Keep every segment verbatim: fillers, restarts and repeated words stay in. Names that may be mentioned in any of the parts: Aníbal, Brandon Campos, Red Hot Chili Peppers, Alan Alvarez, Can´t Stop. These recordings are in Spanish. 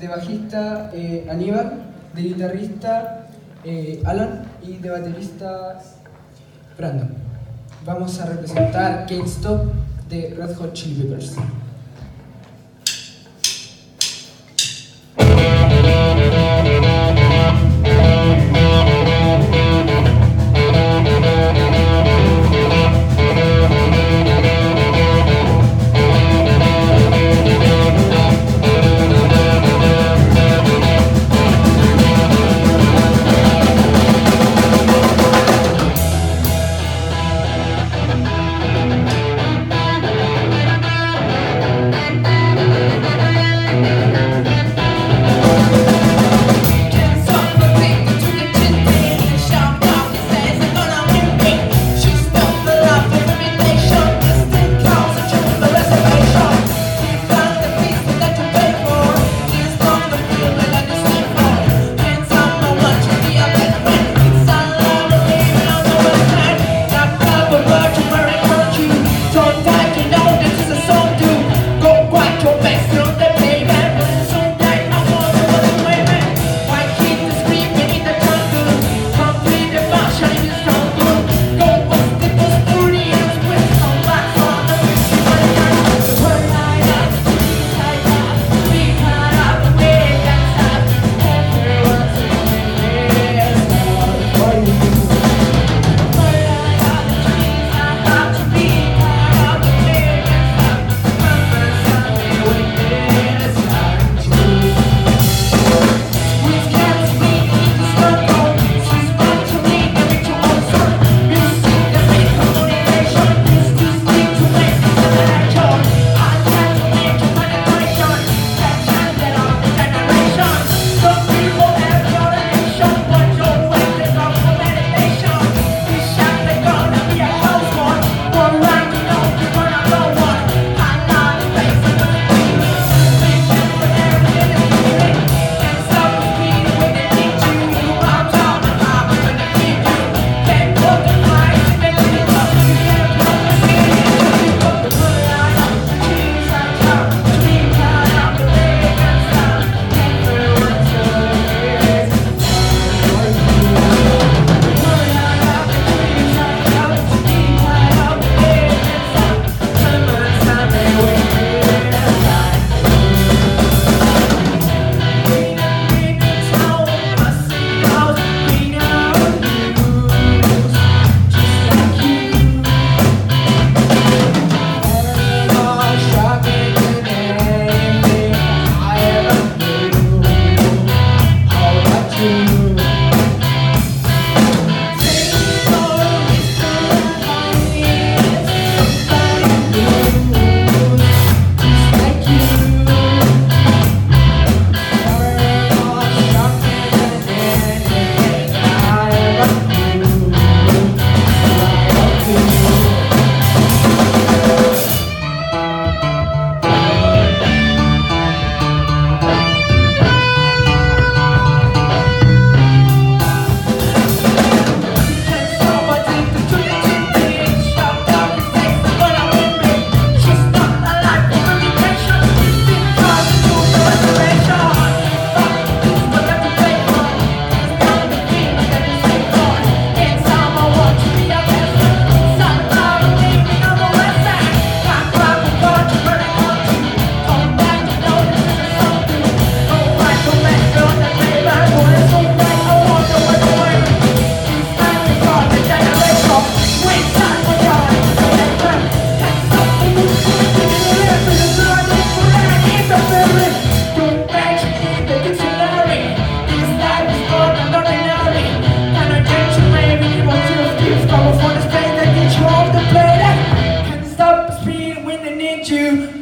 de bajista eh, Aníbal, de guitarrista eh, Alan y de baterista Brandon. Vamos a representar Can't Stop de Red Hot Chili Peppers.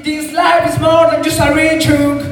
This life is more than just a ritual.